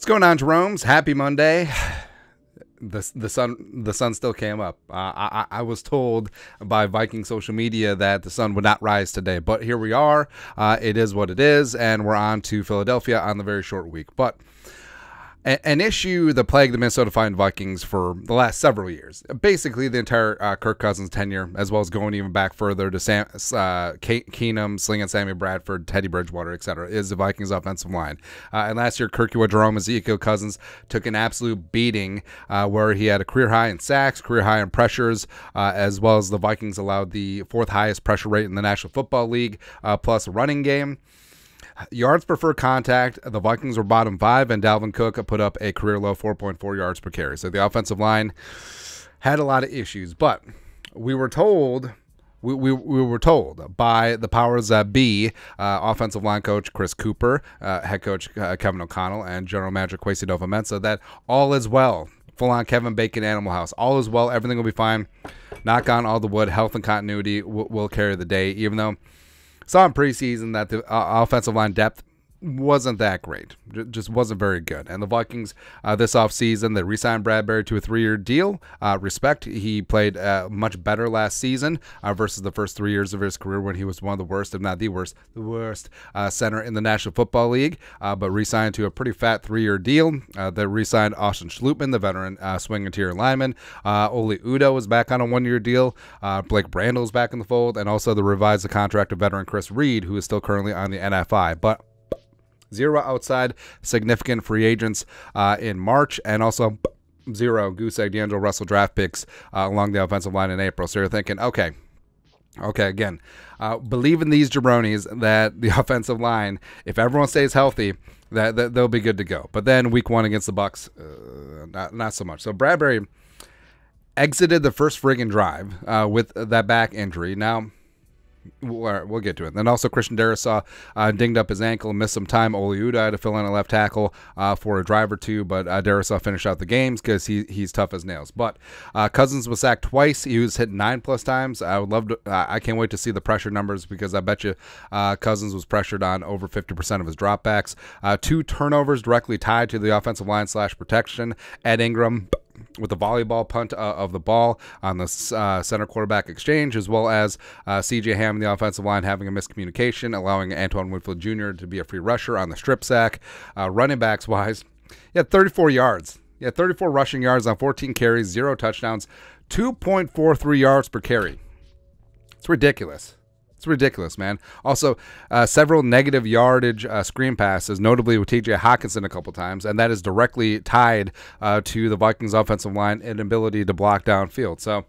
What's going on, Jerome's? Happy Monday. The sun still came up. I was told by Viking social media that the sun would not rise today, but here we are. It is what it is, and we're on to Philadelphia on the very short week. But an issue that plagued the Minnesota Vikings for the last several years, basically the entire Kirk Cousins tenure, as well as going even back further to Kate Keenum, Slingin' Sammy Bradford, Teddy Bridgewater, etc., is the Vikings offensive line. And last year, Kirk Jerome Ezekiel Cousins took an absolute beating where he had a career high in sacks, career high in pressures, as well as the Vikings allowed the 4th highest pressure rate in the National Football League, plus a running game. Yards per fair contact, the Vikings were bottom 5, and Dalvin Cook put up a career low 4.4 yards per carry. So the offensive line had a lot of issues, but we were told, we were told by the powers that be, offensive line coach Chris Cooper, head coach Kevin O'Connell, and general manager Kwesi Adofo-Mensah, that all is well. Full on Kevin Bacon Animal House. All is well. Everything will be fine. Knock on all the wood. Health and continuity will carry the day, even though saw in preseason that the offensive line depth wasn't that great. Just wasn't very good. And the Vikings this offseason, they re-signed Bradbury to a 3-year deal. Respect, he played much better last season versus the first 3 years of his career when he was one of the worst, if not the worst center in the National Football League, but re-signed to a pretty fat 3-year deal. They re-signed Austin Schlottmann, the veteran swing interior lineman. Oli Udoh is back on a 1-year deal. Blake Brandel is back in the fold, and also they revised the contract of veteran Chris Reed, who is still currently on the NFI. But zero outside significant free agents in March, and also zero goose egg D'Angelo Russell draft picks along the offensive line in April. So you're thinking, okay, again, believe in these jabronis that the offensive line, if everyone stays healthy, that they'll be good to go. But then week 1 against the Bucs, not so much. So Bradbury exited the first friggin' drive with that back injury. Now, we'll get to it. Then also Christian Darrisaw dinged up his ankle and missed some time. Oli Udoh had to fill in a left tackle for a drive or two, but Darrisaw finished out the games because he's tough as nails. But Cousins was sacked twice. He was hit 9+ times. I would love to. I can't wait to see the pressure numbers, because I bet you Cousins was pressured on over 50% of his dropbacks. 2 turnovers directly tied to the offensive line / protection. Ed Ingram with the volleyball punt of the ball on the center quarterback exchange, as well as CJ Ham in the offensive line having a miscommunication, allowing Antoine Winfield Jr. to be a free rusher on the strip sack. Running backs wise, he had 34 yards. He had 34 rushing yards on 14 carries, 0 touchdowns, 2.43 yards per carry. It's ridiculous. It's ridiculous, man. Also, several negative yardage screen passes, notably with TJ Hawkinson a couple times, and that is directly tied to the Vikings' offensive line inability to block downfield. So,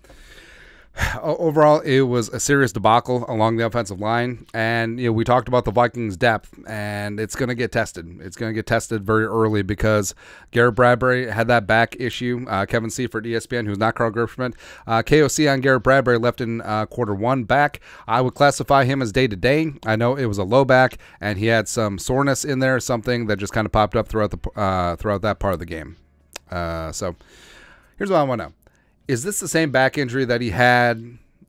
overall, it was a serious debacle along the offensive line, and we talked about the Vikings' depth, and it's going to get tested. It's going to get tested very early because Garrett Bradbury had that back issue. Kevin Seifert, ESPN, who's not Carl Gershman, KOC on Garrett Bradbury left in quarter 1 back. I would classify him as day-to-day. I know it was a low back, and he had some soreness in there, something that just kind of popped up throughout that part of the game. So here's what I want to know. Is this the same back injury that he had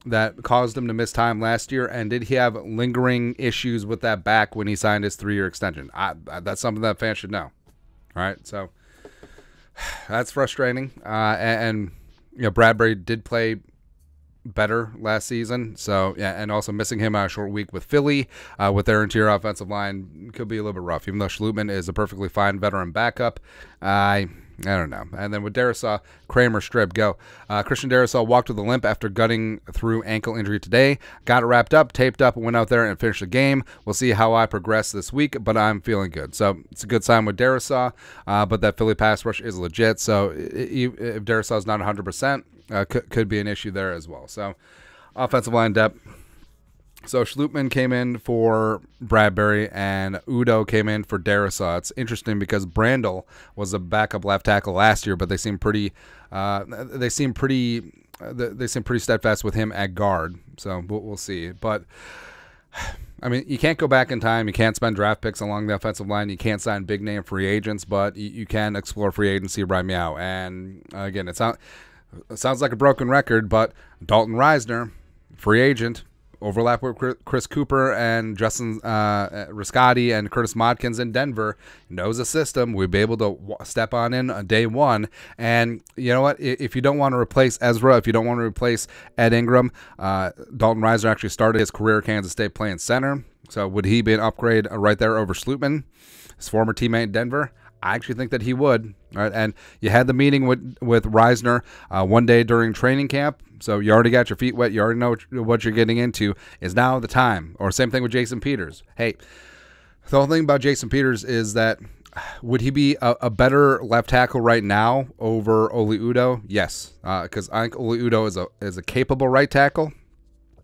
that caused him to miss time last year? And did he have lingering issues with that back when he signed his 3-year extension? That's something that fans should know. All right, so that's frustrating. And Bradbury did play better last season, so yeah, and also missing him on a short week with Philly with their interior offensive line could be a little bit rough, even though Schlottmann is a perfectly fine veteran backup. I don't know. And then with Darrisaw, Kramer, Strib, go. Christian Darrisaw walked with a limp after gutting through ankle injury today. Got it wrapped up, taped up, and went out there and finished the game. We'll see how I progress this week, but I'm feeling good. So it's a good sign with Darrisaw, but that Philly pass rush is legit. So if Darrisaw is not 100%, could be an issue there as well. So offensive line depth. So Schlottmann came in for Bradbury, and Udoh came in for Darrisaw. It's interesting because Brandel was a backup left tackle last year, but they seem pretty, steadfast with him at guard. So we'll see. But I mean, you can't go back in time. You can't spend draft picks along the offensive line. You can't sign big name free agents, but you can explore free agency right now. And again, it sounds like a broken record, but Dalton Risner, free agent. overlap with Chris Cooper and Justin Riscotti and Curtis Modkins in Denver, knows the system. We'll be able to step on in on day one. And you know what? If you don't want to replace Ezra, if you don't want to replace Ed Ingram, Dalton Risner actually started his career at Kansas State playing center. So would he be an upgrade right there over Schlottmann, his former teammate in Denver? I actually think that he would. All right, and you had the meeting with Risner one day during training camp, so you already got your feet wet. You already know what you're getting into. Is now the time? Or same thing with Jason Peters. Hey, the whole thing about Jason Peters is that would he be a better left tackle right now over Oli Udoh? Yes, because I think Oli Udoh is a capable right tackle.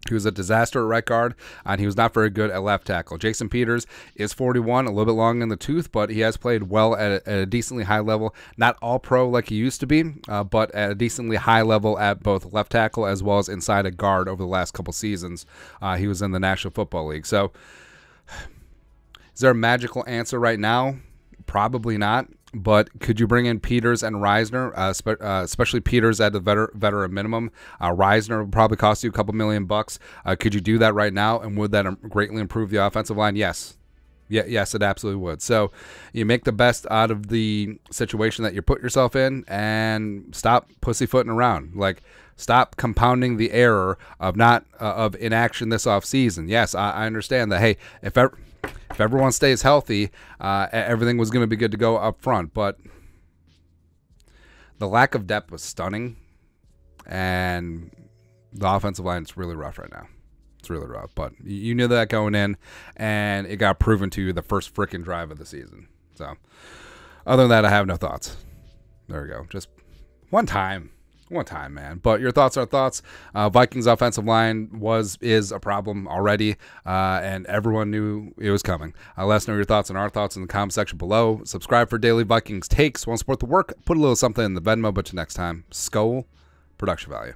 He was a disaster at right guard, and he was not very good at left tackle. Jason Peters is 41, a little bit long in the tooth, but he has played well at a decently high level. Not all pro like he used to be, but at a decently high level at both left tackle as well as inside a guard over the last couple seasons. He was in the National Football League. So is there a magical answer right now? Probably not. But could you bring in Peters and Risner, especially Peters at the veteran minimum? Risner would probably cost you a couple $1 million bucks. Could you do that right now, and would that greatly improve the offensive line? Yes. Yeah, yes, it absolutely would. So you make the best out of the situation that you put yourself in and stop pussyfooting around. Like, stop compounding the error of inaction this offseason. Yes, I understand that, hey, if everyone stays healthy, everything was going to be good to go up front. But the lack of depth was stunning, and the offensive line is really rough right now. It's really rough, but you knew that going in, and it got proven to you the first freaking drive of the season. So other than that, I have no thoughts. There we go. Just one time. One time, man. But your thoughts are thoughts. Vikings offensive line is a problem already, and everyone knew it was coming. Let us know your thoughts and our thoughts in the comment section below. Subscribe for daily Vikings takes. Want to support the work? Put a little something in the Venmo. But till next time, Skol, production value.